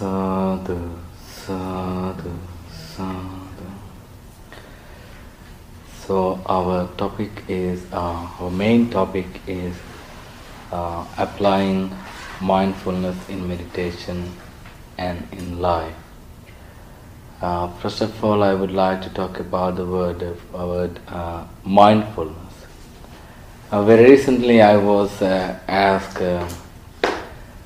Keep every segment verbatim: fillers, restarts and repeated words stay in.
Sadhu, sadhu, sadhu. So our topic is, uh, our main topic is uh, applying mindfulness in meditation and in life. Uh, first of all, I would like to talk about the word of uh, word uh, mindfulness. Uh, very recently, I was uh, asked uh,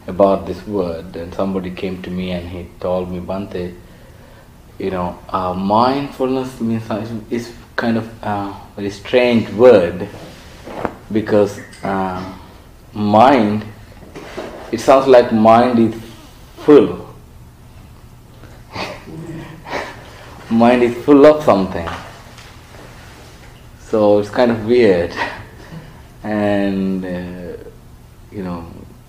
about this word, and somebody came to me and he told me, Bhante, you know, uh, mindfulness means is kind of a very strange word, because uh, mind, it sounds like mind is full. Mind is full of something. So it's kind of weird. And, uh, you know,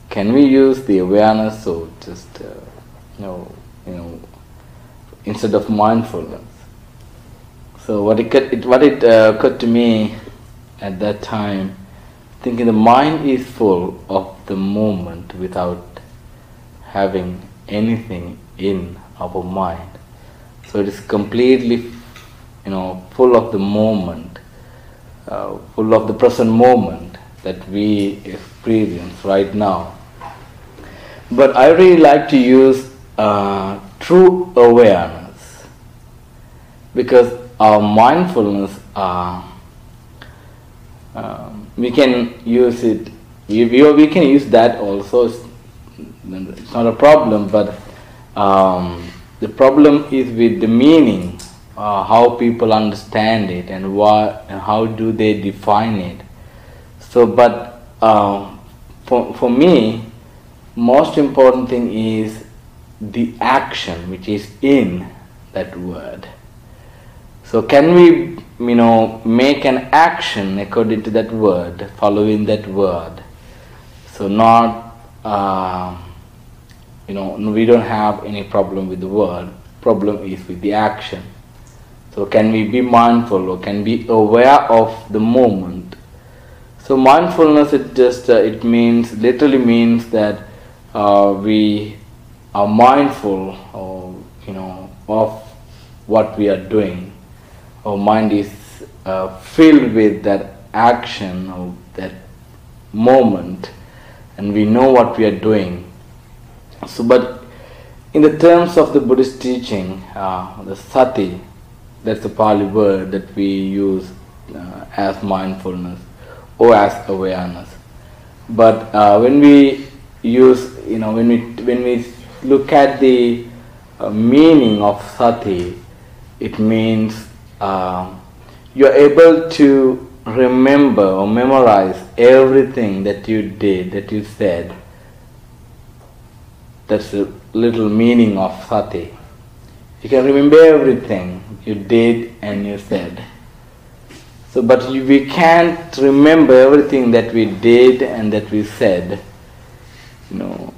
can we use the awareness or just, uh, you know, you know, instead of mindfulness? So what it, it what it uh, occurred to me at that time, thinking the mind is full of the moment without having anything in our mind. So it is completely, you know, full of the moment, uh, full of the present moment that we experience right now. But I really like to use uh, true awareness, because our mindfulness, uh, uh, we can use it, we, we can use that also, it's not a problem, but um, the problem is with the meaning, uh, how people understand it and, what, and how do they define it. So, but uh, for, for me, most important thing is the action which is in that word. So can we, you know, make an action according to that word, following that word? So not, uh, you know, we don't have any problem with the word. Problem is with the action. So can we be mindful or can we be aware of the moment? So mindfulness, it just, uh, it means, literally means that Uh, we are mindful, or, you know, of what we are doing. Our mind is uh, filled with that action or that moment, and we know what we are doing. So, but in the terms of the Buddhist teaching, uh, the sati, that's the Pali word that we use uh, as mindfulness or as awareness. But uh, when we use, you know, when we when we look at the uh, meaning of sati, it means uh, you're able to remember or memorize everything that you did, that you said. That's the little meaning of sati. You can remember everything you did and you said. So, but you, we can't remember everything that we did and that we said. You know,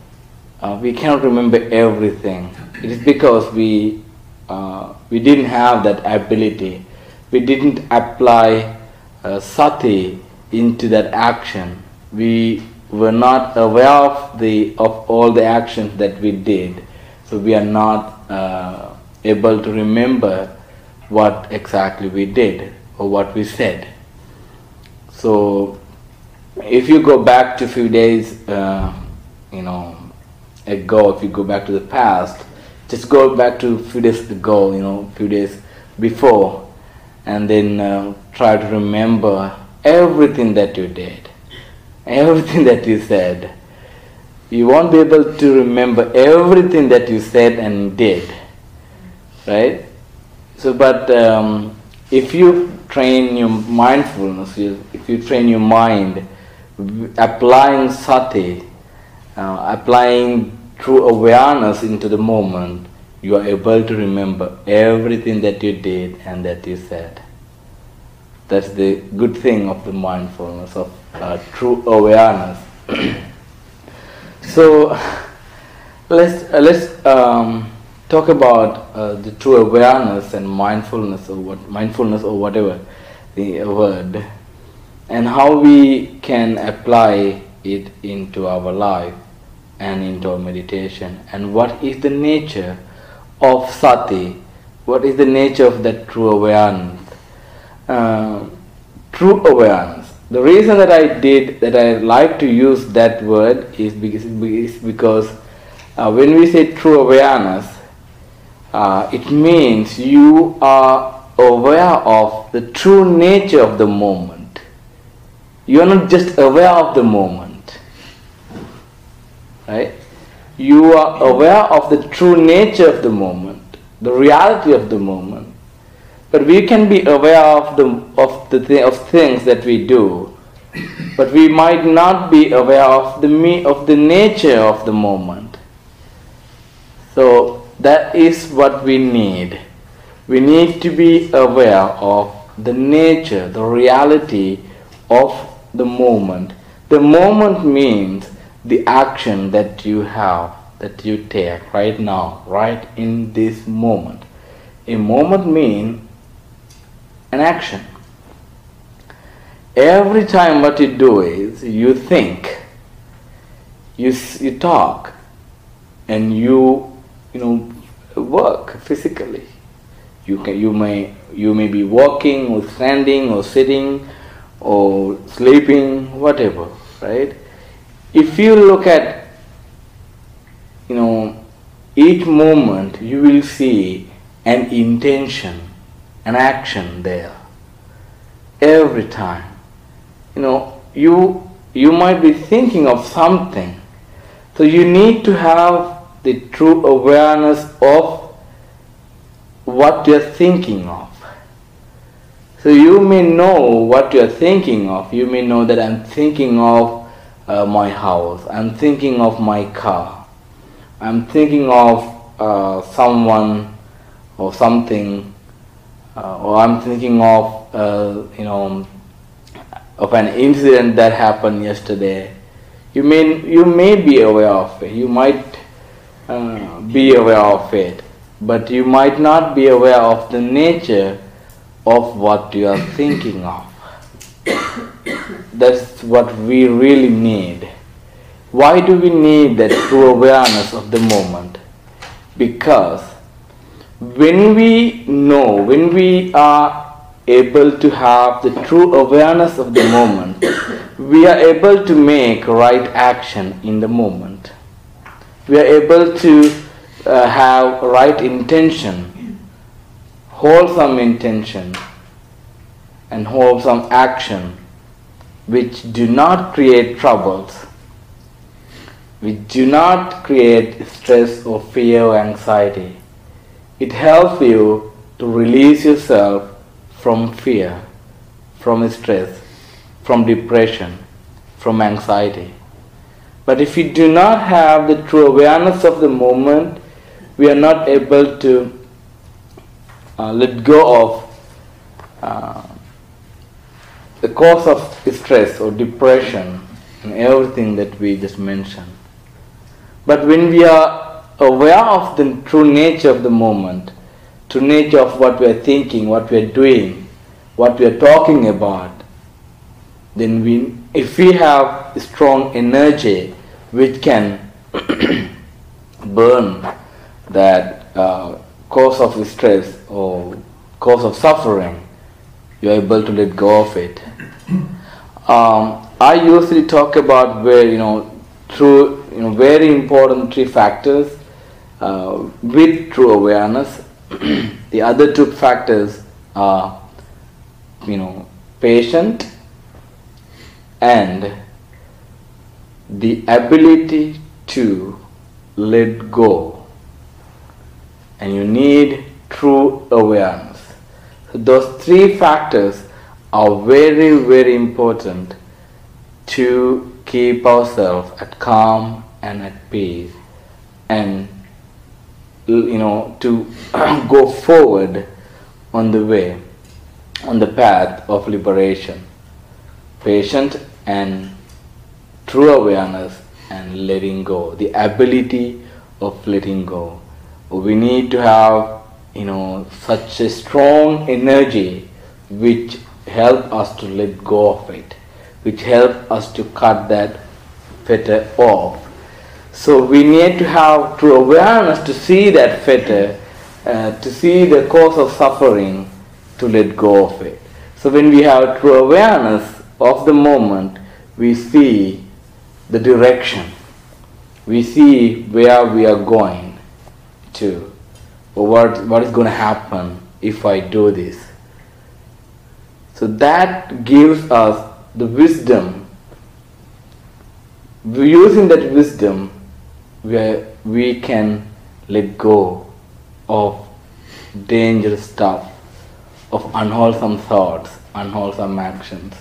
uh, we cannot remember everything. It is because we uh, we didn't have that ability. We didn't apply uh, sati into that action. We were not aware of the of all the actions that we did, so we are not uh, able to remember what exactly we did or what we said. So, if you go back to a few days. Uh, You know, ago, if you go back to the past, just go back to a few days ago, you know, a few days before, and then uh, try to remember everything that you did, everything that you said. You won't be able to remember everything that you said and did, right? So, but um, if you train your mindfulness, if you train your mind, applying sati, Uh, applying true awareness into the moment, you are able to remember everything that you did and that you said. That's the good thing of the mindfulness, of uh, true awareness. So let's uh, let's um, talk about uh, the true awareness and mindfulness, or what mindfulness or whatever the word, and how we can apply it into our life. and into meditation. And what is the nature of sati? What is the nature of that true awareness? Uh, true awareness. The reason that I did, that I like to use that word is because, is because uh, when we say true awareness, uh, it means you are aware of the true nature of the moment. You are not just aware of the moment, right? You are aware of the true nature of the moment, the reality of the moment. But we can be aware of the of the th of things that we do, but we might not be aware of the me of the nature of the moment. So that is what we need. We need to be aware of the nature, the reality of the moment. The moment means the action that you have, that you take right now, right in this moment. A moment means an action. Every time what you do is you think, you, you talk, and you, you know, work physically. You can, you may, you may be walking or standing or sitting or sleeping, whatever, right? If you look at, you know, each moment, you will see an intention, an action there. Every time, you know, you you might be thinking of something. So you need to have the true awareness of what you're thinking of. So you may know what you're thinking of. You may know that I'm thinking of Uh, my house, I'm thinking of my car, I'm thinking of uh, someone or something, uh, or I'm thinking of, uh, you know, of an incident that happened yesterday. You may, you may be aware of it, you might uh, be aware of it, but you might not be aware of the nature of what you are thinking of. That's what we really need. Why do we need that true awareness of the moment? Because when we know, when we are able to have the true awareness of the moment, we are able to make right action in the moment. We are able to uh, have right intention, wholesome intention, and wholesome action, which do not create troubles, which do not create stress or fear or anxiety. It helps you to release yourself from fear, from stress, from depression, from anxiety. But if you do not have the true awareness of the moment, we are not able to uh, let go of uh, the cause of stress or depression and everything that we just mentioned. But when we are aware of the true nature of the moment, true nature of what we are thinking, what we are doing, what we are talking about, then we, if we have strong energy which can burn that uh, cause of stress or cause of suffering, you are able to let go of it. Um, I usually talk about where you know through you know very important three factors uh, with true awareness. The other two factors are you know patient and the ability to let go. And you need true awareness. Those three factors are very, very important to keep ourselves at calm and at peace, and you know to go forward on the way, on the path of liberation. Patient and true awareness and letting go, the ability of letting go. We need to have you know, such a strong energy which help us to let go of it, which help us to cut that fetter off. So we need to have true awareness to see that fetter, uh, to see the cause of suffering, to let go of it. So when we have true awareness of the moment, we see the direction. We see where we are going to, or what, what is going to happen if I do this. So that gives us the wisdom. Using that wisdom, where we can let go of dangerous stuff, of unwholesome thoughts, unwholesome actions.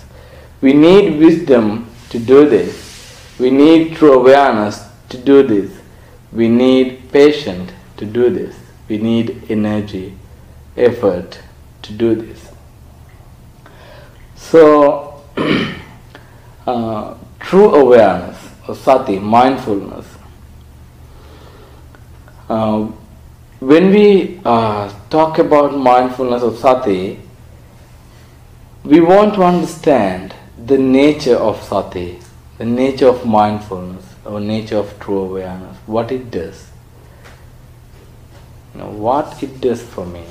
We need wisdom to do this. We need true awareness to do this. We need patience to do this. We need energy, effort to do this. So, uh, true awareness, or sati, mindfulness. Uh, when we uh, talk about mindfulness of sati, we want to understand the nature of sati, the nature of mindfulness, or nature of true awareness, what it does. You know, what it does for me.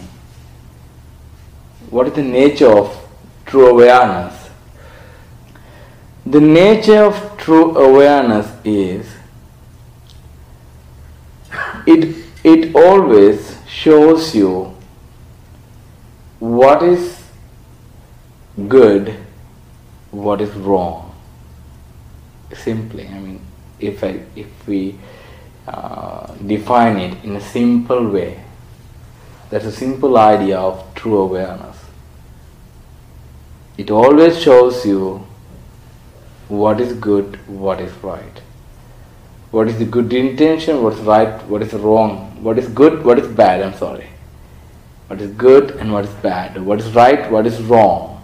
What is the nature of true awareness? The nature of true awareness is it, it always shows you what is good, what is wrong. Simply, I mean, if, I, if we uh, define it in a simple way, that's a simple idea of true awareness. It always shows you what is good, what is right. What is the good intention, what is right, what is wrong. What is good, what is bad, I'm sorry. What is good and what is bad. What is right, what is wrong.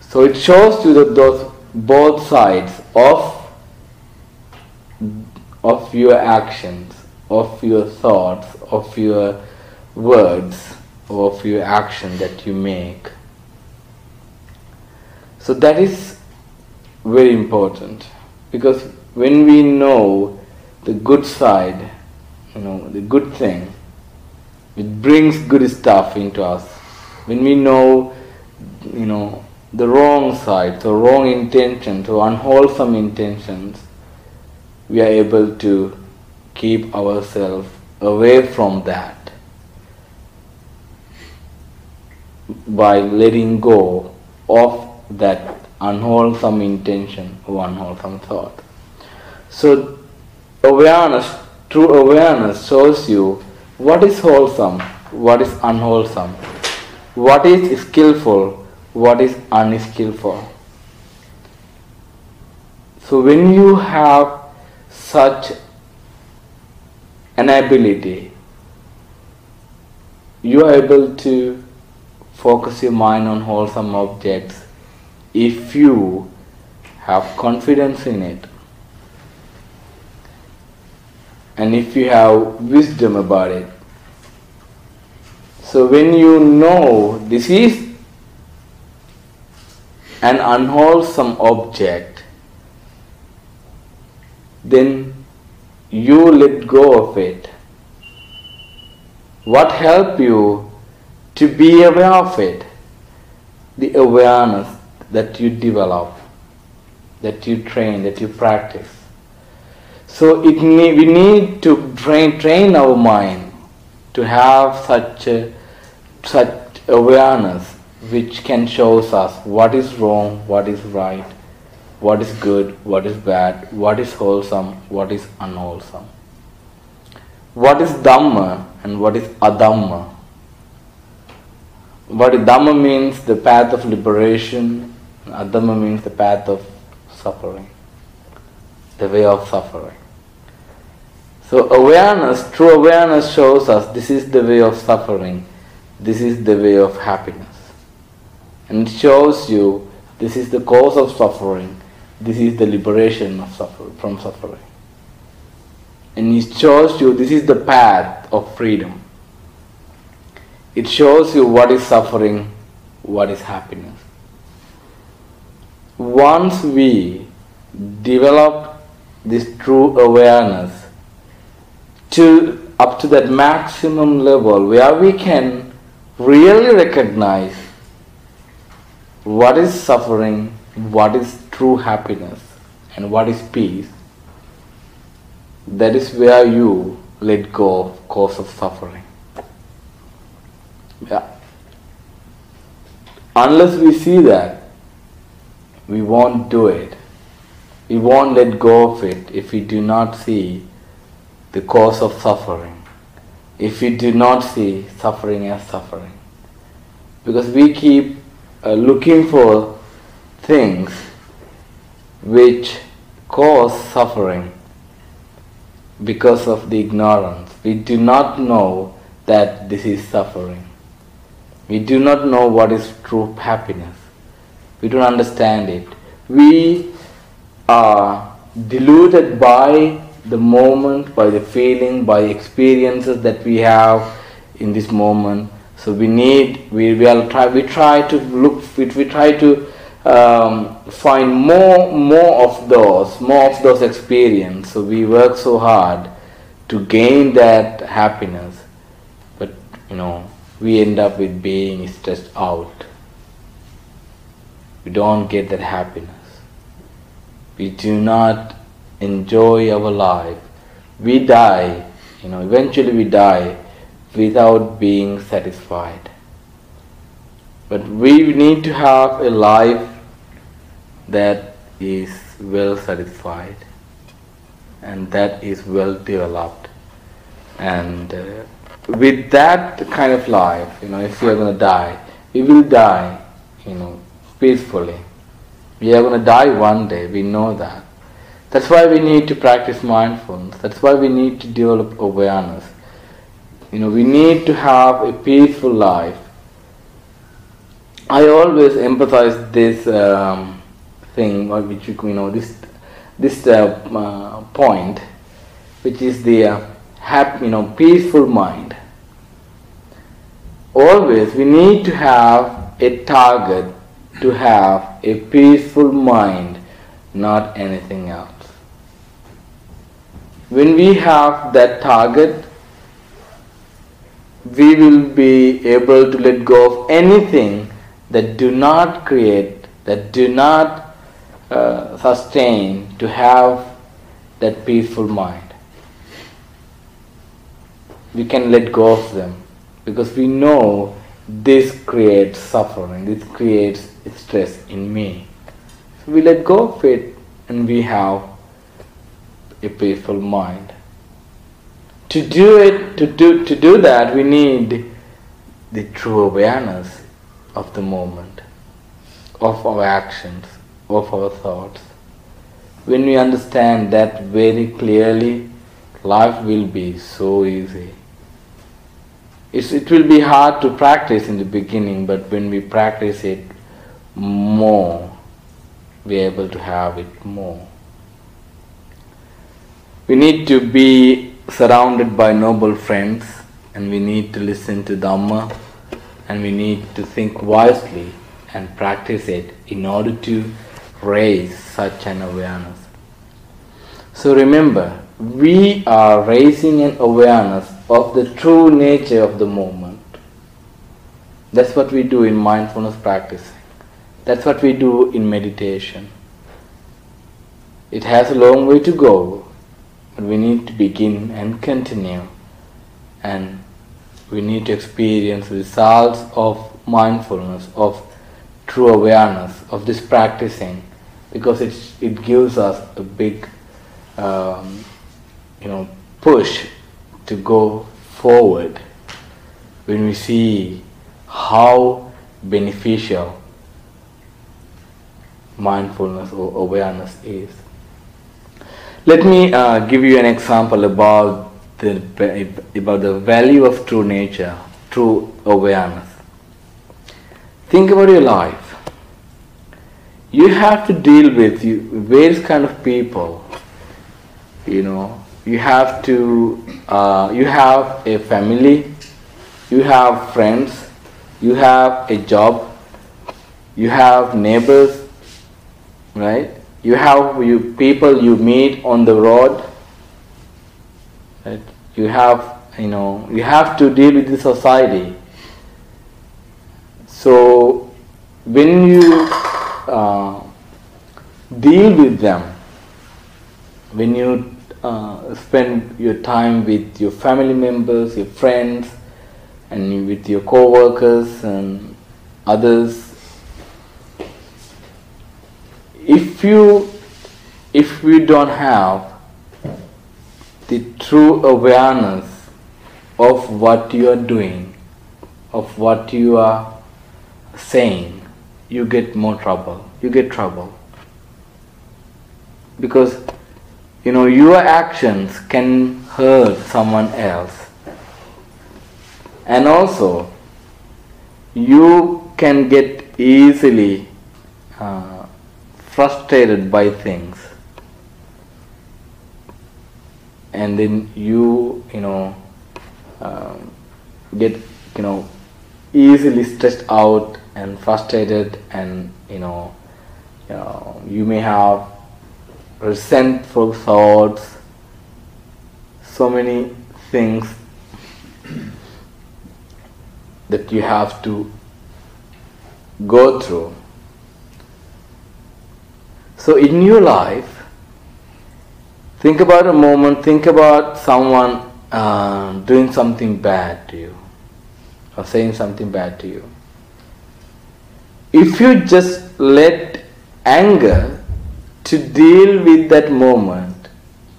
So it shows you that those both sides of, of your actions, of your thoughts, of your words, of your action that you make. So that is very important, because when we know the good side, you know, the good thing, it brings good stuff into us. When we know, you know, the wrong side, so wrong intentions, so unwholesome intentions, we are able to keep ourselves away from that by letting go of that unwholesome intention or unwholesome thought. So awareness, true awareness shows you what is wholesome, what is unwholesome, what is skillful, what is unskillful. So when you have such an ability, you are able to focus your mind on wholesome objects if you have confidence in it, and if you have wisdom about it. So when you know this is an unwholesome object, then you let go of it. What helps you to be aware of it? The awareness that you develop, that you train, that you practice. So it ne- we need to train, train our mind to have such, a, such awareness which can show us what is wrong, what is right, what is good, what is bad, what is wholesome, what is unwholesome. What is Dhamma and what is Adhamma. What Dhamma means the path of liberation. Adhamma means the path of suffering, the way of suffering. So awareness, true awareness shows us this is the way of suffering, this is the way of happiness. And it shows you this is the cause of suffering, this is the liberation of suffer- from suffering. And it shows you this is the path of freedom. It shows you what is suffering, what is happiness. Once we develop this true awareness to up to that maximum level where we can really recognize what is suffering, what is true happiness, and what is peace. That is where you let go of cause of suffering. Yeah. Unless we see that, we won't do it. We won't let go of it if we do not see the cause of suffering. If we do not see suffering as suffering. Because we keep uh, looking for things which cause suffering because of the ignorance. We do not know that this is suffering. We do not know what is true happiness. We don't understand it. We are deluded by the moment, by the feeling, by experiences that we have in this moment. So we need, we, we, are try, we try to look, we, we try to Um, find more, more of those, more of those experience. So we work so hard to gain that happiness, but you know we end up with being stressed out. We don't get that happiness. We do not enjoy our life. We die, you know. Eventually, we die without being satisfied. But we need to have a life that is well satisfied and that is well developed, and uh, with that kind of life, you know, if we are going to die, we will die, you know, peacefully. We are going to die one day, we know that. That's why we need to practice mindfulness. That's why we need to develop awareness. You know, we need to have a peaceful life. I always emphasize this um, thing, which you know, this this uh, uh, point, which is the uh, happy, you know, peaceful mind. Always, we need to have a target to have a peaceful mind, not anything else. When we have that target, we will be able to let go of anything that do not create, that do not uh, sustain to have that peaceful mind. We can let go of them because we know this creates suffering, this creates stress in me. So we let go of it and we have a peaceful mind. To do it, to do, to do that, we need the true awareness of the moment, of our actions, of our thoughts. When we understand that very clearly, life will be so easy. It's, it will be hard to practice in the beginning, but when we practice it more, we are able to have it more. We need to be surrounded by noble friends, and we need to listen to Dhamma. And we need to think wisely and practice it in order to raise such an awareness. So remember, we are raising an awareness of the true nature of the moment. That's what we do in mindfulness practicing. That's what we do in meditation. It has a long way to go, but we need to begin and continue, and we need to experience results of mindfulness, of true awareness, of this practicing, because it it gives us a big, um, you know, push to go forward. When we see how beneficial mindfulness or awareness is, let me uh, give you an example about. The, about the value of true nature, true awareness. Think about your life. You have to deal with you, various kind of people. You know, you have to, uh, you have a family, you have friends, you have a job, you have neighbors, right? You have you people you meet on the road. Right? You have you know you have to deal with the society. So when you uh, deal with them, when you uh, spend your time with your family members, your friends, and with your co-workers and others, if you if we don't have the true awareness of what you are doing, of what you are saying, you get more trouble. You get trouble. Because you know your actions can hurt someone else. And also you can get easily uh, frustrated by things, and then you you know uh, get you know easily stressed out and frustrated, and you know you, know, you may have resentful thoughts, so many things that you have to go through. So in your life, think about a moment, think about someone uh, doing something bad to you or saying something bad to you. If you just let anger to deal with that moment,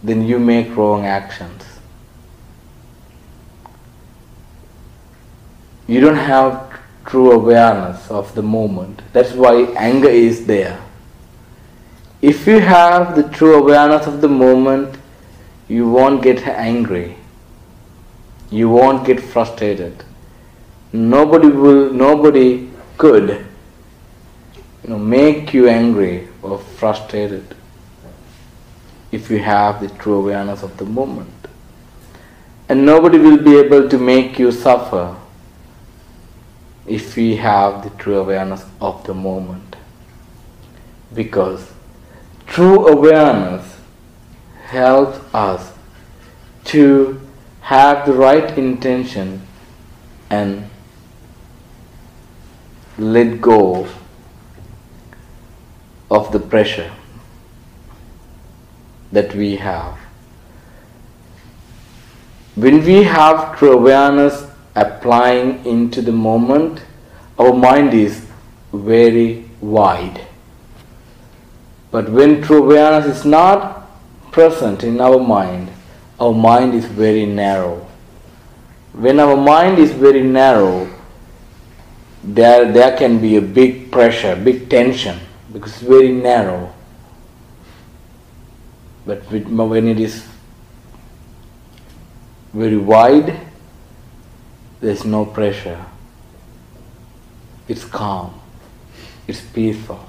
then you make wrong actions. You don't have true awareness of the moment. That's why anger is there. If you have the true awareness of the moment, you won't get angry. You won't get frustrated. Nobody will, nobody could, you know, make you angry or frustrated if you have the true awareness of the moment. And nobody will be able to make you suffer if we have the true awareness of the moment, because true awareness helps us to have the right intention and let go of the pressure that we have. When we have true awareness applying into the moment, our mind is very wide. But when true awareness is not present in our mind, our mind is very narrow. When our mind is very narrow, there, there can be a big pressure, big tension, because it's very narrow. But when it is very wide, there's no pressure. It's calm. It's peaceful.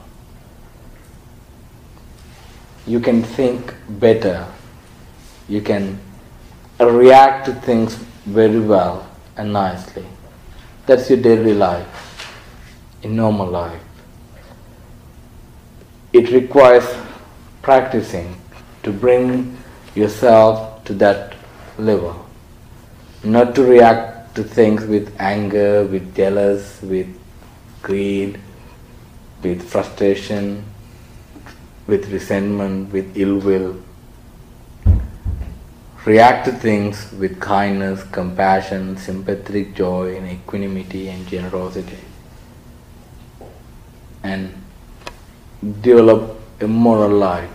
You can think better. You can react to things very well and nicely. That's your daily life, in normal life. It requires practicing to bring yourself to that level, not to react to things with anger, with jealous, with greed, with frustration, with resentment, with ill will. React to things with kindness, compassion, sympathetic joy, and equanimity and generosity. And develop a moral life.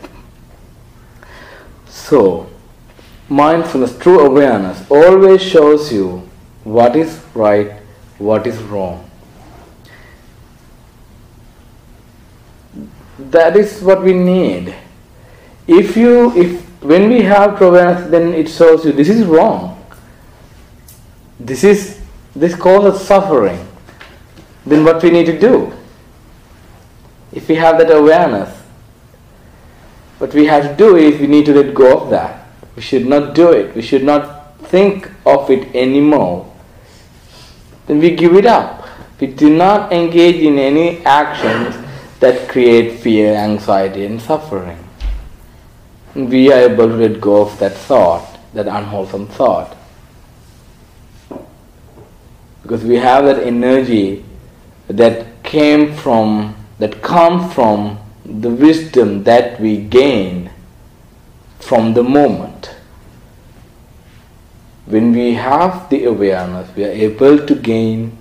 So, mindfulness, true awareness, always shows you what is right, what is wrong. That is what we need. If you, if when we have true awareness, then it shows you this is wrong. This is, this causes suffering. Then what we need to do? If we have that awareness, what we have to do is we need to let go of that. We should not do it. We should not think of it anymore. Then we give it up. We do not engage in any actions that create fear, anxiety and suffering. We are able to let go of that thought, that unwholesome thought. Because we have that energy that came from, that comes from the wisdom that we gain from the moment. When we have the awareness, we are able to gain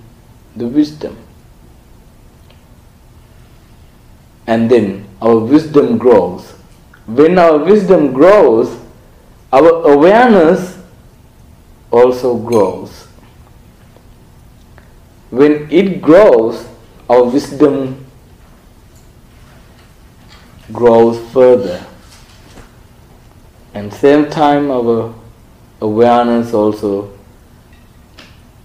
the wisdom. And then our wisdom grows. When our wisdom grows, our awareness also grows. When it grows, our wisdom grows further. And same time our awareness also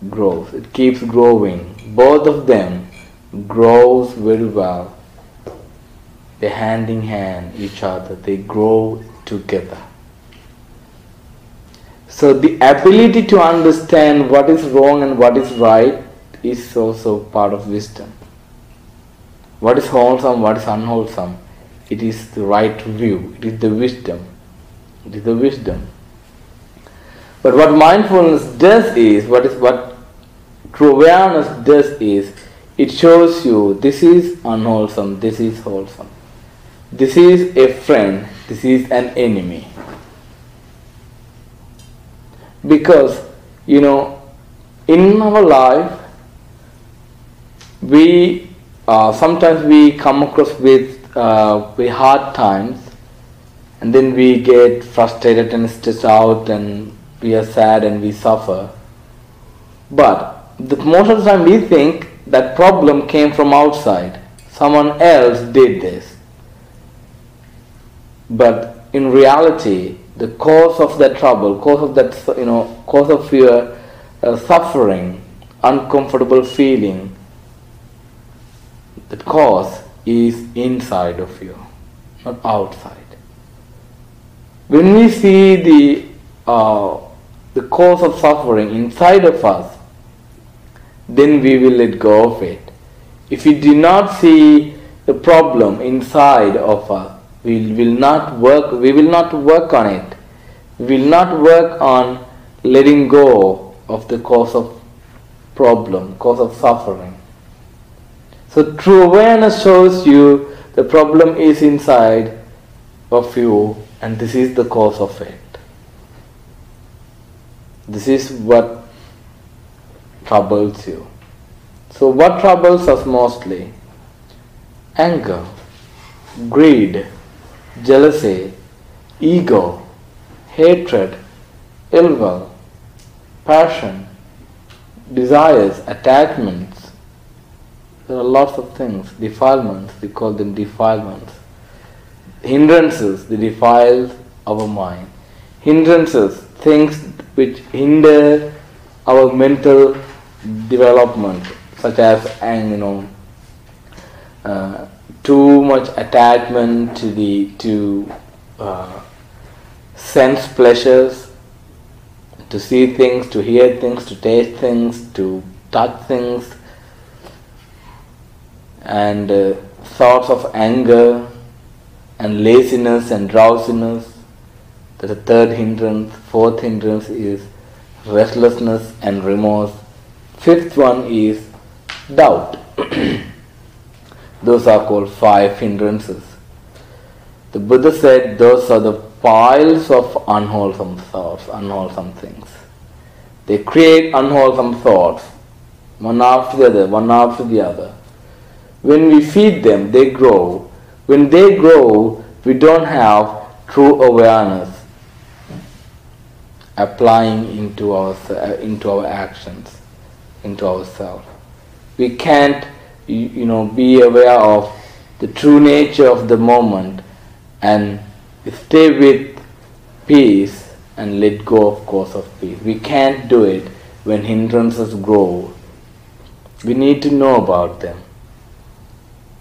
grows. It keeps growing. Both of them grows very well. They hand in hand each other. They grow together. So the ability to understand what is wrong and what is right is also part of wisdom. What is wholesome, what is unwholesome, it is the right view. It is the wisdom. It is the wisdom. But what mindfulness does is, what is what true awareness does is, it shows you this is unwholesome, this is wholesome. This is a friend, this is an enemy. Because, you know, in our life, we uh, sometimes we come across with, uh, with hard times, and then we get frustrated and stressed out, and we are sad and we suffer. But the, most of the time we think that problem came from outside. Someone else did this. But in reality, the cause of that trouble, cause of that, you know, cause of your uh, suffering, uncomfortable feeling, the cause is inside of you, not outside. When we see the uh, the cause of suffering inside of us, then we will let go of it. If we do not see the problem inside of us, we will not work. We will not work on it. We will not work on letting go of the cause of problem, cause of suffering. So true awareness shows you the problem is inside of you, and this is the cause of it. This is what troubles you. So what troubles us mostly? Anger, greed, jealousy, ego, hatred, ill will, passion, desires, attachments. There are lots of things, defilements, we call them defilements. Hindrances, they defile our mind. Hindrances, things which hinder our mental development, such as, and you know, uh, too much attachment to the to uh, sense pleasures, to see things, to hear things, to taste things, to touch things, and uh, thoughts of anger and laziness and drowsiness. That's the third hindrance. Fourth hindrance is restlessness and remorse. Fifth one is doubt. Those are called five hindrances. The Buddha said those are the piles of unwholesome thoughts, unwholesome things. They create unwholesome thoughts, one after the other, one after the other. When we feed them, they grow. When they grow, we don't have true awareness applying into our, into our actions, into ourselves. We can't, you know, be aware of the true nature of the moment and stay with peace and let go of course of peace. We can't do it when hindrances grow. We need to know about them.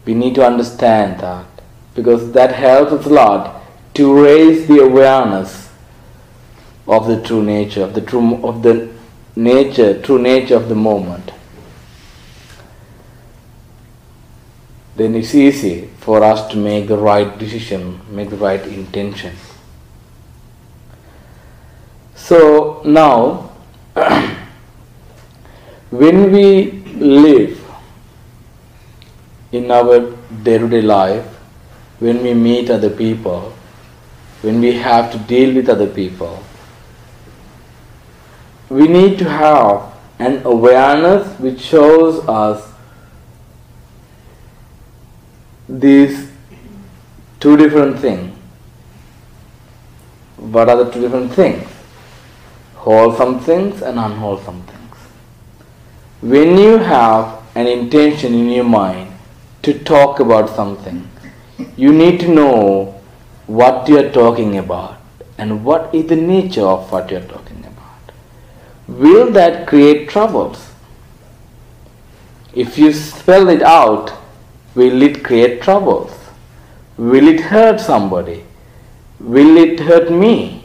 We need to understand that, because that helps us a lot to raise the awareness of the true nature, of the true of the nature, true nature of the moment. then it's easy for us to make the right decision, make the right intention. So now, when we live in our day-to-day life, when we meet other people, when we have to deal with other people, we need to have an awareness which shows us these two different things. What are the two different things? Wholesome things and unwholesome things. When you have an intention in your mind to talk about something, you need to know what you are talking about and what is the nature of what you are talking about. Will that create troubles? If you spell it out, will it create troubles? Will it hurt somebody? Will it hurt me?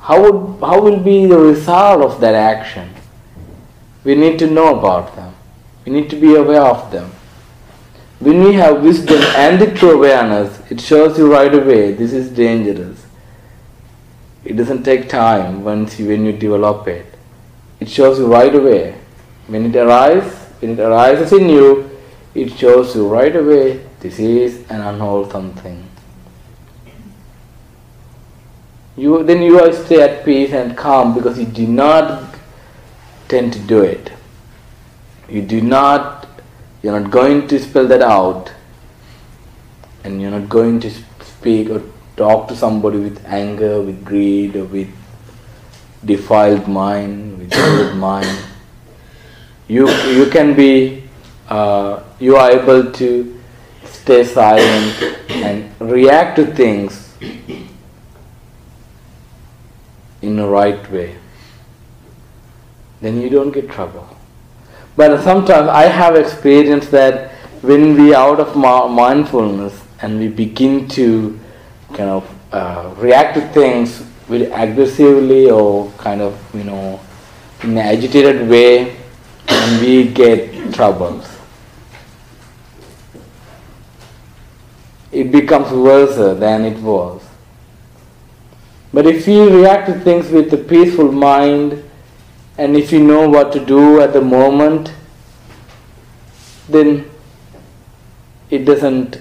How would, how will be the result of that action? We need to know about them. We need to be aware of them. When we have wisdom and the true awareness, it shows you right away this is dangerous. It doesn't take time once you, when you develop it. It shows you right away. When it arises, when it arises in you, it shows you right away this is an unwholesome thing. You, then you are stay at peace and calm because you do not tend to do it. You do not, you're not going to spell that out, and you're not going to speak or talk to somebody with anger, with greed, or with defiled mind, with defiled mind. You, you can be Uh, you are able to stay silent and react to things in the right way. Then you don't get trouble. But sometimes I have experienced that when we are out of ma- mindfulness and we begin to kind of uh, react to things very aggressively or kind of, you know, in an agitated way, and we get troubles. It becomes worse than it was. But if you react to things with a peaceful mind, and if you know what to do at the moment, then it doesn't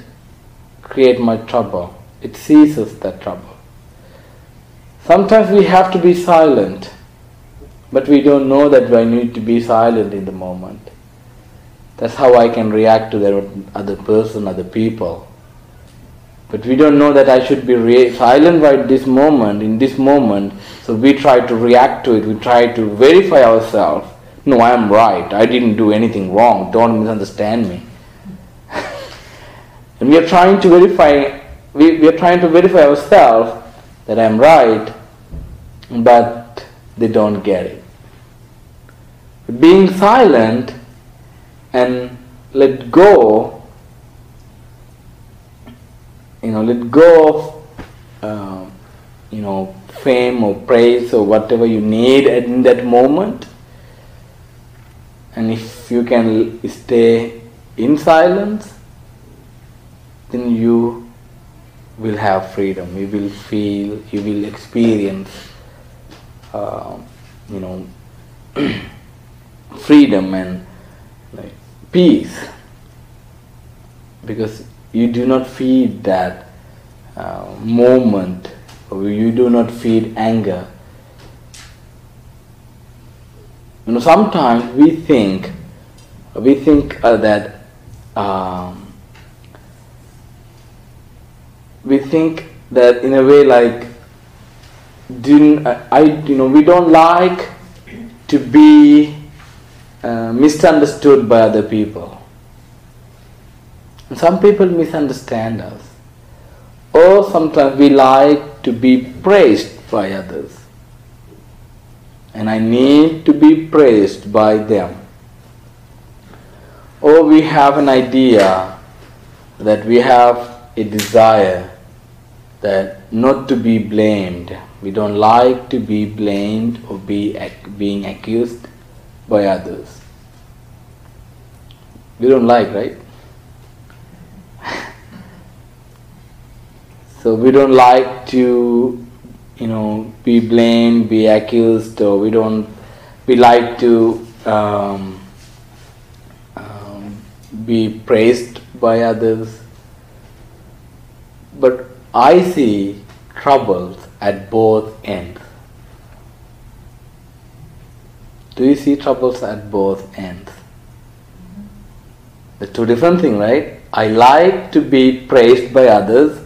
create much trouble. It ceases that trouble. Sometimes we have to be silent, but we don't know that we need to be silent in the moment. That's how I can react to the other person, other people. But we don't know that I should be re- silent right this moment, in this moment, so we try to react to it, we try to verify ourselves. No, I am right, I didn't do anything wrong, don't misunderstand me. And we are trying to verify, we, we are trying to verify ourselves that I am right, but they don't get it. Being silent and let go, you know, let go of, uh, you know, fame or praise or whatever you need in that moment. And if you can stay in silence, then you will have freedom. You will feel, you will experience, uh, you know, freedom and like, peace. Because you do not feed that uh, moment, or you do not feed anger. You know, sometimes we think, we think uh, that, um, we think that in a way like, didn't I, I? You know, we don't like to be uh, misunderstood by other people. Some people misunderstand us, or sometimes we like to be praised by others, and I need to be praised by them. Or we have an idea that we have a desire that not to be blamed. We don't like to be blamed or be ac- being accused by others. We don't like, right? So we don't like to, you know, be blamed, be accused, or we don't, we like to um, um, be praised by others. But I see troubles at both ends. Do you see troubles at both ends? The two different things, right? I like to be praised by others,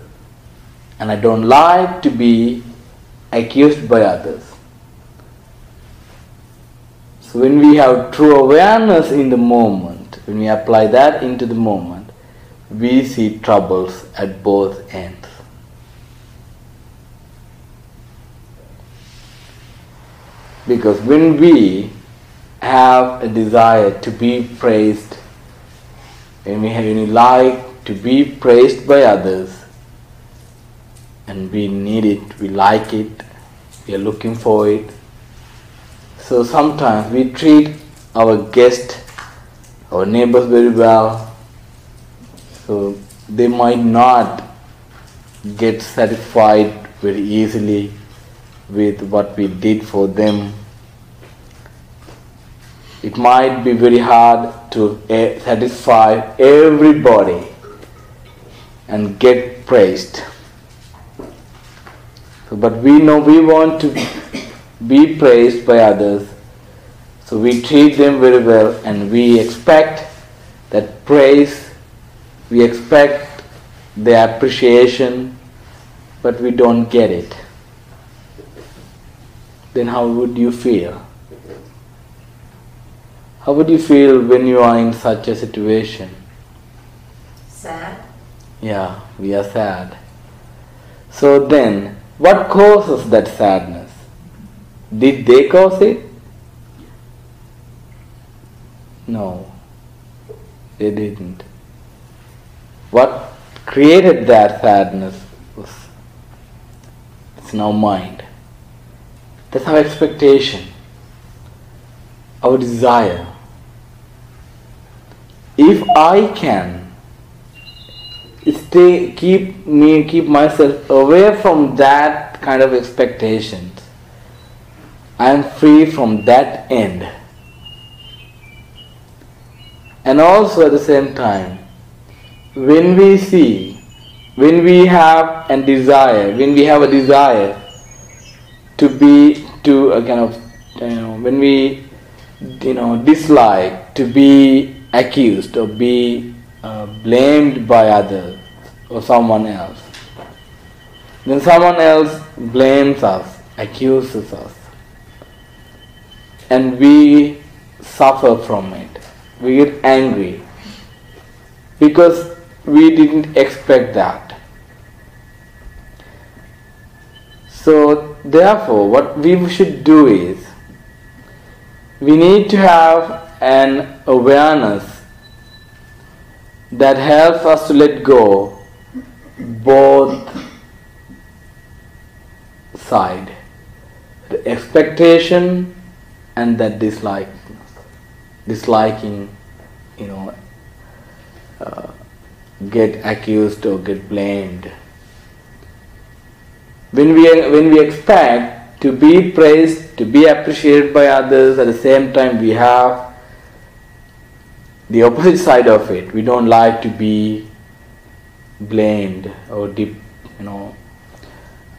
and I don't like to be accused by others. So when we have true awareness in the moment, when we apply that into the moment, we see troubles at both ends. Because when we have a desire to be praised, when we, have, when we like to be praised by others, and we need it, we like it, we are looking for it. So sometimes we treat our guests, our neighbors very well, so they might not get satisfied very easily with what we did for them. It might be very hard to satisfy everybody and get praised. But we know we want to be praised by others, so we treat them very well, and we expect that praise, we expect their appreciation, but we don't get it. Then how would you feel? How would you feel when you are in such a situation? Sad. Yeah, we are sad. So then, what causes that sadness? Did they cause it? No, they didn't. What created that sadness was, it's in our mind. That's our expectation, our desire. If I can stay, keep me, keep myself away from that kind of expectations, I am free from that end. And also at the same time, when we see, when we have a desire, when we have a desire to be, to a kind of, you know, when we, you know, dislike to be accused or be Uh, blamed by others or someone else, then someone else blames us, accuses us, and we suffer from it. We get angry because we didn't expect that. So therefore, what we should do is, we need to have an awareness that helps us to let go both side, the expectation and that dislike, disliking, you know, uh, get accused or get blamed. When we when we expect to be praised, to be appreciated by others, at the same time we have the opposite side of it. We don't like to be blamed or dep- you know,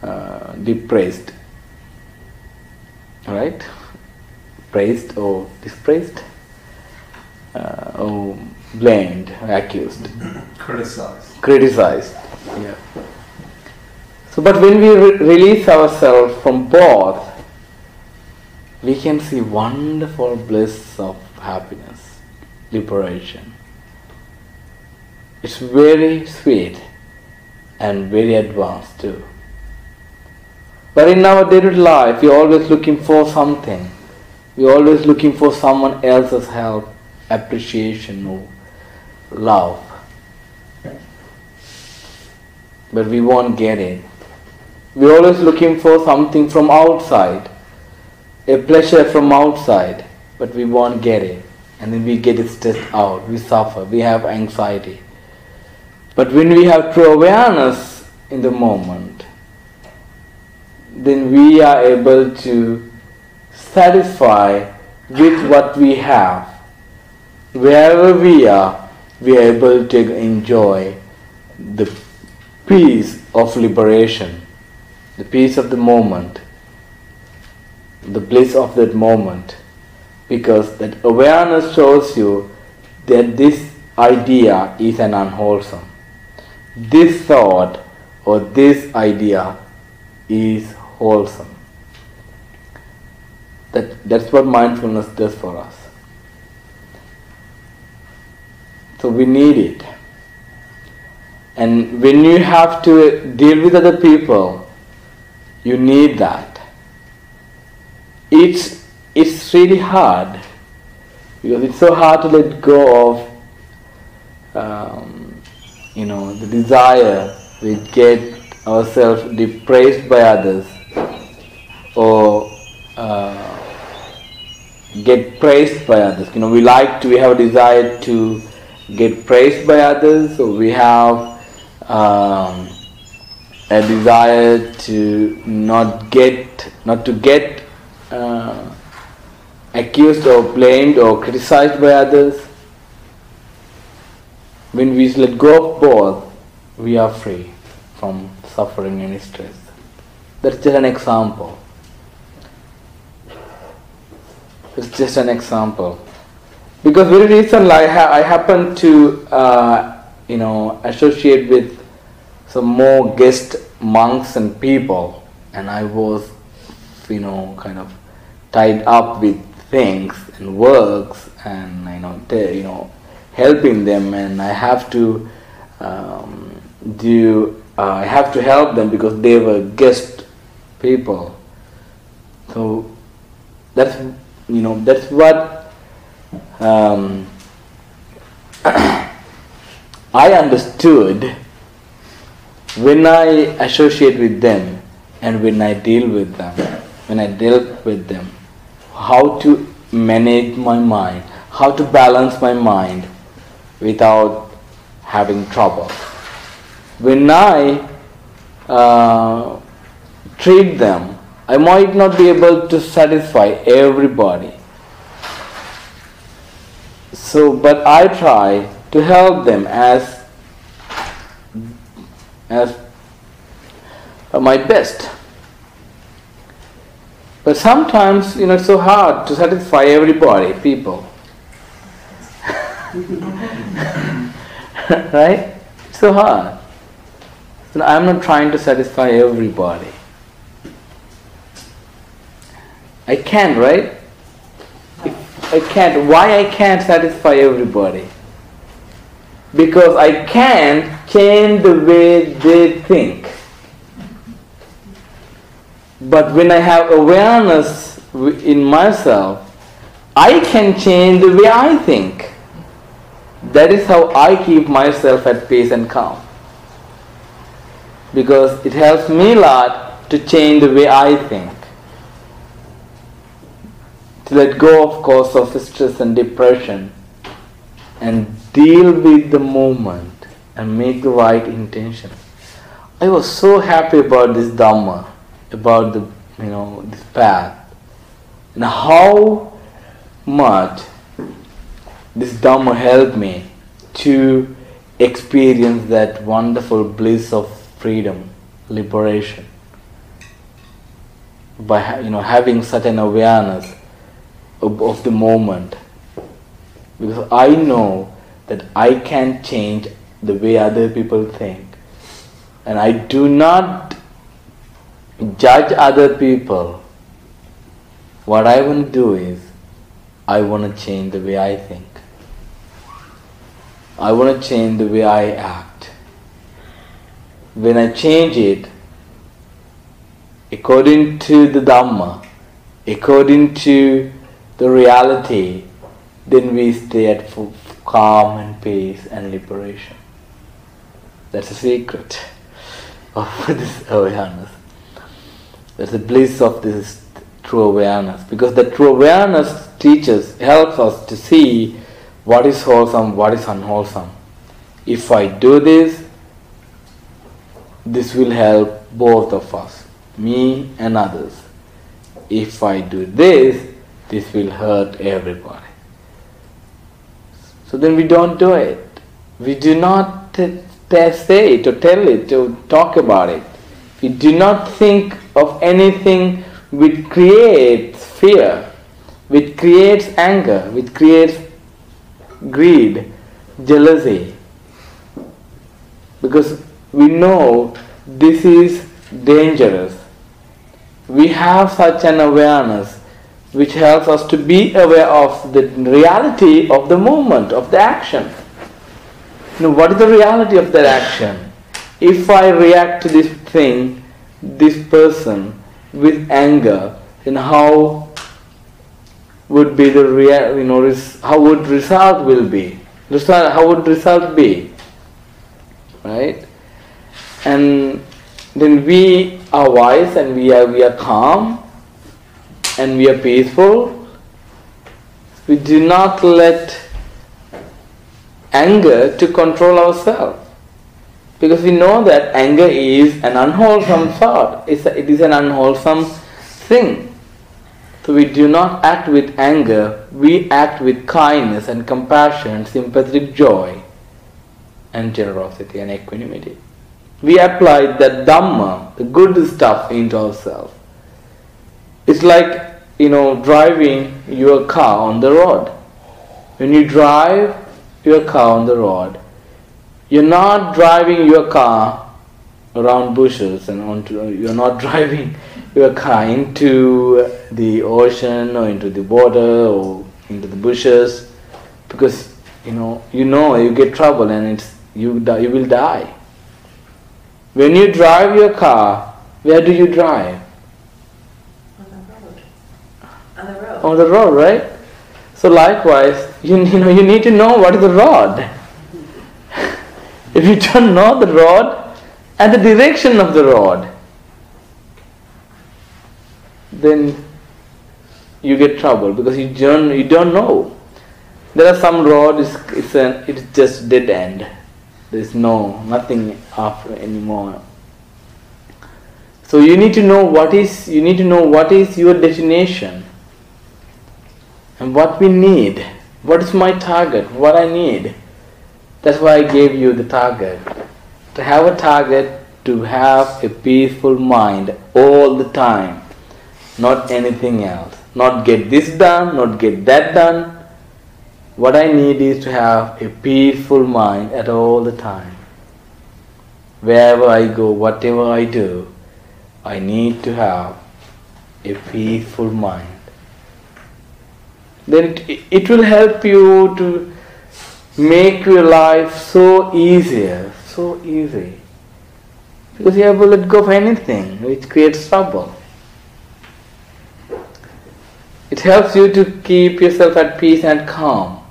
uh, depraised, right? Praised or dispraised, uh, or blamed, accused, criticized. Criticized. Yeah. So, but when we re- release ourselves from both, we can see wonderful bliss of happiness. Liberation. It's very sweet and very advanced too. But in our daily life, we're always looking for something. We're always looking for someone else's help, appreciation, or love. But we won't get it. We're always looking for something from outside, a pleasure from outside, but we won't get it. And then we get stressed out, we suffer, we have anxiety. But when we have true awareness in the moment, then we are able to satisfy with what we have. Wherever we are, we are able to enjoy the peace of liberation, the peace of the moment, the bliss of that moment, because that awareness shows you that this idea is an unwholesome. This thought or this idea is wholesome. That, that's what mindfulness does for us. So we need it. And when you have to deal with other people, you need that. It's, it's really hard, because it's so hard to let go of um, you know, the desire. We get ourselves depressed by others, or uh, get praised by others. You know, we like to, we have a desire to get praised by others, or we have um, a desire to not get, not to get uh, accused or blamed or criticized by others. When we let go of both, we are free from suffering and stress. That's just an example. It's just an example. Because very recently I, ha I happened to uh, you know, associate with some more guest monks and people, and I was, you know, kind of tied up with things and works, and you know, you know, helping them, and I have to um, do. Uh, I have to help them because they were guest people. So that's, you know, that's what um, I understood when I associate with them and when I deal with them, when I dealt with them, how to manage my mind, how to balance my mind without having trouble. When I uh, treat them, I might not be able to satisfy everybody. So, but I try to help them as, as my best. But sometimes, you know, it's so hard to satisfy everybody, people. Right? It's so hard. So I'm not trying to satisfy everybody. I can't, right? If I can't. Why I can't satisfy everybody? Because I can't change the way they think. But when I have awareness in myself, I can change the way I think. That is how I keep myself at peace and calm. Because it helps me a lot to change the way I think. To let go, of course, of stress and depression, and deal with the moment and make the right intention. I was so happy about this Dhamma, about the, you know, this path, and how much this Dhamma helped me to experience that wonderful bliss of freedom, liberation. By, you know, having such an awareness of, of the moment, because I know that I can change the way other people think, and I do not judge other people. What I want to do is, I want to change the way I think. I want to change the way I act. When I change it, according to the Dhamma, according to the reality, then we stay at calm and peace and liberation. That's the secret of this awareness. That's the bliss of this true awareness, because the true awareness teaches, helps us to see what is wholesome, what is unwholesome. If I do this, This will help both of us, me and others. If I do this, this will hurt everybody. So then we don't do it. We do not t- t- say it or tell it or talk about it. We do not think of anything which creates fear, which creates anger, which creates greed, jealousy. Because we know this is dangerous. We have such an awareness which helps us to be aware of the reality of the movement, of the action. You know, what is the reality of that action? If I react to this thing, this person, with anger, then how would be the real, you know, res, how would result will be? Result, how would result be? Right? And then we are wise and we are we are calm and we are peaceful. We do not let anger to control ourselves, because we know that anger is an unwholesome thought. It's a, it is an unwholesome thing. So we do not act with anger. We act with kindness and compassion, sympathetic joy, and generosity and equanimity. We apply the Dhamma, the good stuff, into ourselves. It's like, you know, driving your car on the road. When you drive your car on the road, you're not driving your car around bushes, and onto, you're not driving your car into the ocean or into the water or into the bushes, because you know you know you get trouble and it's you die, you will die. When you drive your car, where do you drive? On the road. On the road. On the road, right? So likewise, you, you know you need to know what is the road. If you don't know the road and the direction of the road, then you get trouble, because you don't you don't know. There are some roads, it's an it's just dead end. There's no nothing after anymore. So you need to know what is you need to know what is your destination and what we need. What is my target? What I need. That's why I gave you the target. To have a target, to have a peaceful mind all the time. Not anything else. Not get this done, not get that done. What I need is to have a peaceful mind at all the time. Wherever I go, whatever I do, I need to have a peaceful mind. Then it, it will help you to make your life so easier, so easy. Because you have to let go of anything which creates trouble. It helps you to keep yourself at peace and calm.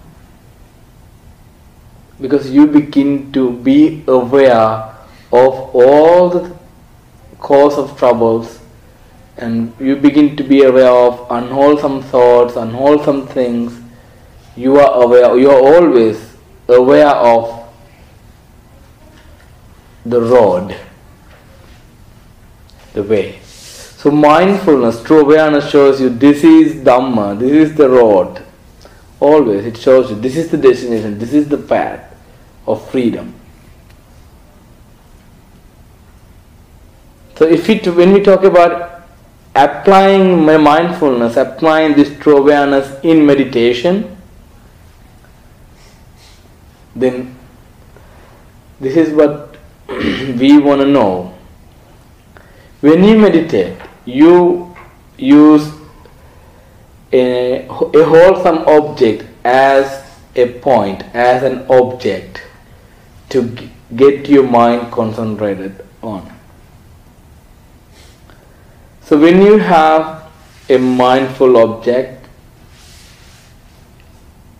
Because you begin to be aware of all the cause of troubles, and you begin to be aware of unwholesome thoughts, unwholesome things. You are aware, you are always aware of the road, the way. So mindfulness, true awareness shows you this is Dhamma, this is the road. Always it shows you this is the destination, this is the path of freedom. So if it, when we talk about applying my mindfulness, applying this true awareness in meditation, then this is what we want to know. When you meditate, you use a, a wholesome object as a point, as an object to g- get your mind concentrated on. So when you have a mindful object,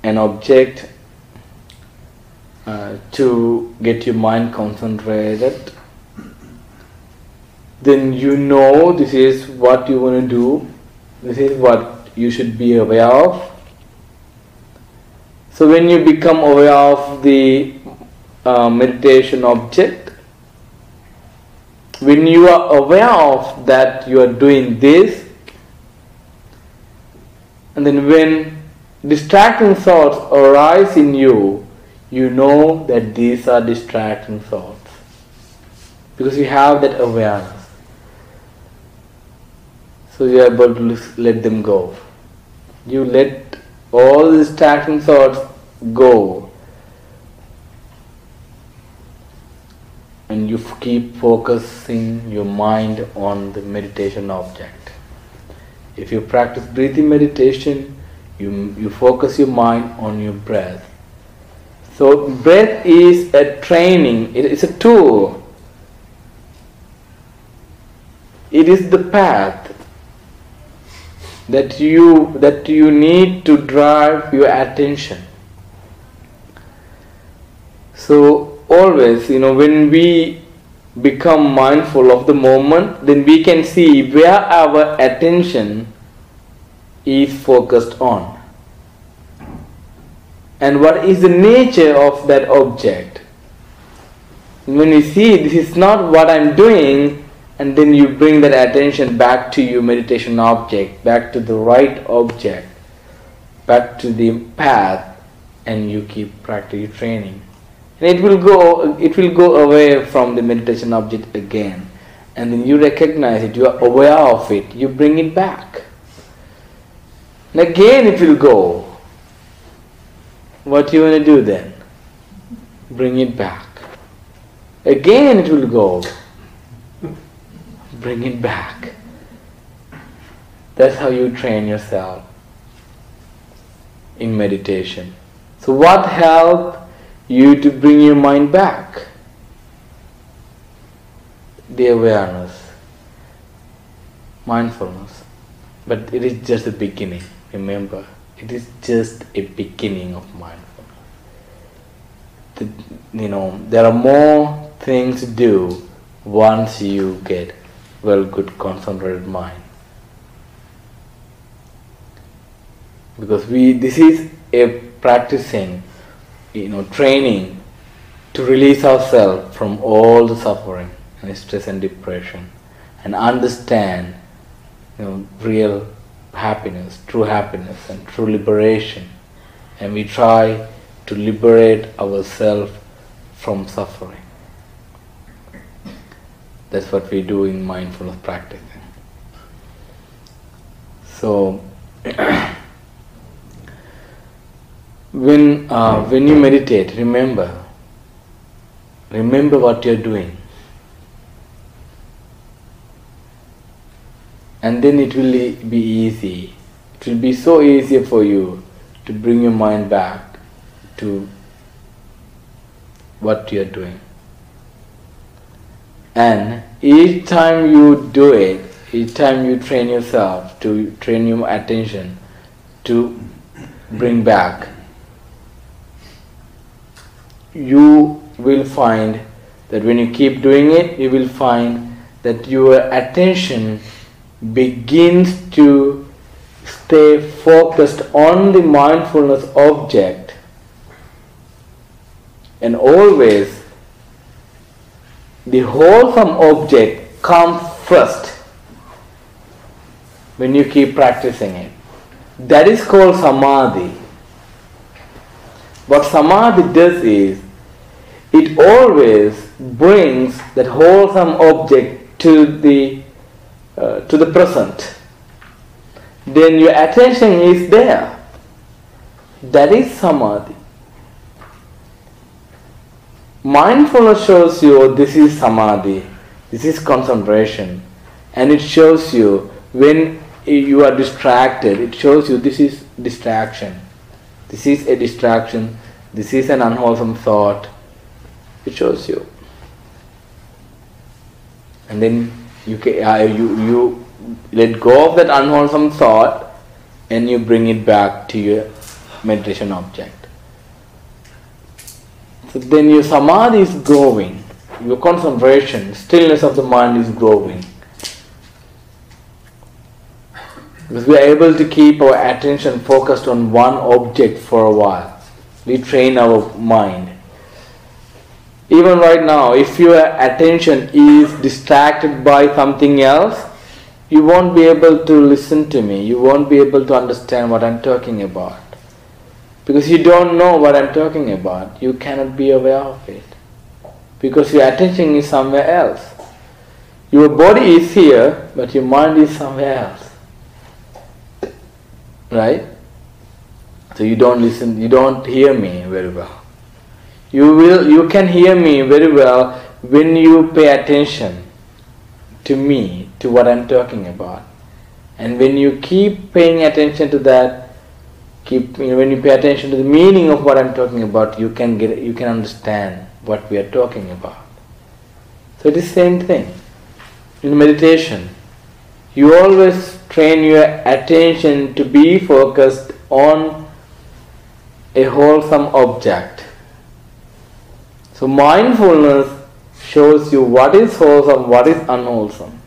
an object Uh, to get your mind concentrated, then you know this is what you want to do, this is what you should be aware of. So when you become aware of the uh, meditation object, when you are aware of that you are doing this, and then when distracting thoughts arise in you, you know that these are distracting thoughts, because you have that awareness. So you are able to let them go. You let all the distracting thoughts go, and you keep focusing your mind on the meditation object. If you practice breathing meditation, you, you focus your mind on your breath. So breath is a training, it is a tool, it is the path that you, that you need to drive your attention. So always, you know, when we become mindful of the moment, then we can see where our attention is focused on, and what is the nature of that object. And when you see this is not what I'm doing, and then you bring that attention back to your meditation object, back to the right object, back to the path, and you keep practicing training. And it will go, it will go away from the meditation object again, and then you recognize it, you are aware of it, you bring it back, and again it will go. What you want to do then? Bring it back. Again it will go. Bring it back. That's how you train yourself in meditation. So what helps you to bring your mind back? The awareness, mindfulness. But it is just a beginning, remember. It is just a beginning of mindfulness. The, you know, there are more things to do once you get well, good, concentrated mind. Because we, this is a practicing, you know, training to release ourselves from all the suffering and stress and depression, and understand, you know, real happiness, true happiness and true liberation. And we try to liberate ourselves from suffering. That's what we do in mindfulness practice. So When, uh, when you meditate, remember, remember what you are doing, and then it will be easy, it will be so easier for you to bring your mind back to what you are doing. And each time you do it, each time you train yourself to train your attention to bring back, you will find that when you keep doing it, you will find that your attention begins to stay focused on the mindfulness object, and always the wholesome object comes first when you keep practicing it. That is called samadhi. What samadhi does is, it always brings that wholesome object to the uh, to the present. Then your attention is there. That is samadhi. Mindfulness shows you this is samadhi, this is concentration, and it shows you when you are distracted, it shows you this is distraction, this is a distraction, this is an unwholesome thought. It shows you, and then you you you let go of that unwholesome thought, and you bring it back to your meditation object. So then your samadhi is growing, your concentration, stillness of the mind is growing, because we are able to keep our attention focused on one object for a while. We train our mind. Even right now, if your attention is distracted by something else, you won't be able to listen to me. You won't be able to understand what I'm talking about. Because you don't know what I'm talking about. You cannot be aware of it. Because your attention is somewhere else. Your body is here, but your mind is somewhere else. Right? So you don't listen, you don't hear me very well. You will, you can hear me very well when you pay attention to me, to what I'm talking about. And when you keep paying attention to that, keep you know, when you pay attention to the meaning of what I'm talking about, you can get, you can understand what we are talking about. So it is the same thing. In meditation, you always train your attention to be focused on a wholesome object. So mindfulness shows you what is wholesome, what is unwholesome.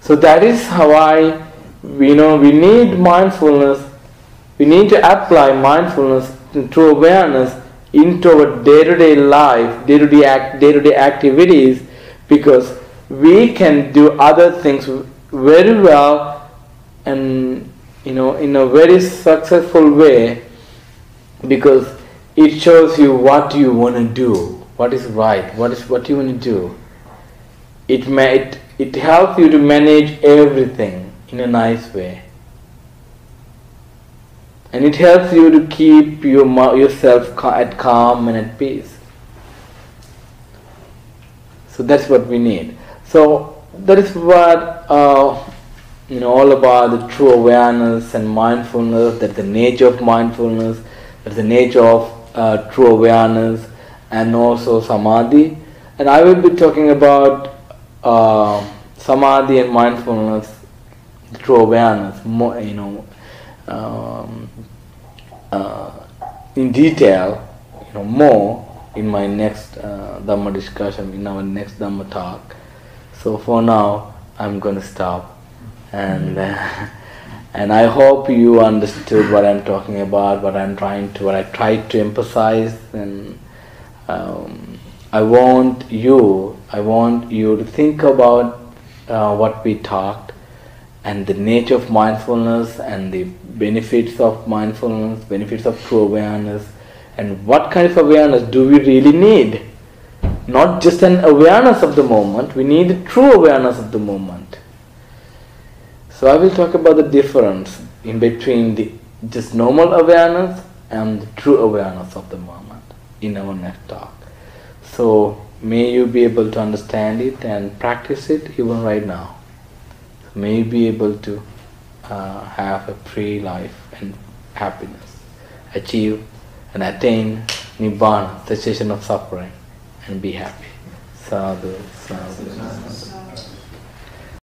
So that is how I, you know, we need mindfulness, we need to apply mindfulness through awareness into our day-to-day life, day-to-day, act, day-to-day activities, because we can do other things very well and, you know, in a very successful way, because it shows you what you want to do, what is right, what is what you want to do. It, may, it, it helps you to manage everything in a nice way. And it helps you to keep your, yourself at calm and at peace. So that's what we need. So that is what uh, you know, all about the true awareness and mindfulness, that the nature of mindfulness, that the nature of uh, true awareness, and also samadhi. And I will be talking about uh, samadhi and mindfulness, true awareness, more, you know, um, uh, in detail, you know, more in my next uh, Dhamma discussion, in our next Dhamma talk. So for now, I'm going to stop, and uh, and I hope you understood what I'm talking about, what I'm trying to, what I tried to emphasize, and um, I want you, I want you to think about uh, what we talked, and the nature of mindfulness, and the benefits of mindfulness, benefits of true awareness, and what kind of awareness do we really need? Not just an awareness of the moment, we need a true awareness of the moment. So I will talk about the difference in between the just normal awareness and the true awareness of the moment in our next talk. So may you be able to understand it and practice it even right now. May you be able to uh, have a free life and happiness, achieve and attain Nibbana, cessation of suffering, and be happy. Sadhu, sadhu, sadhu.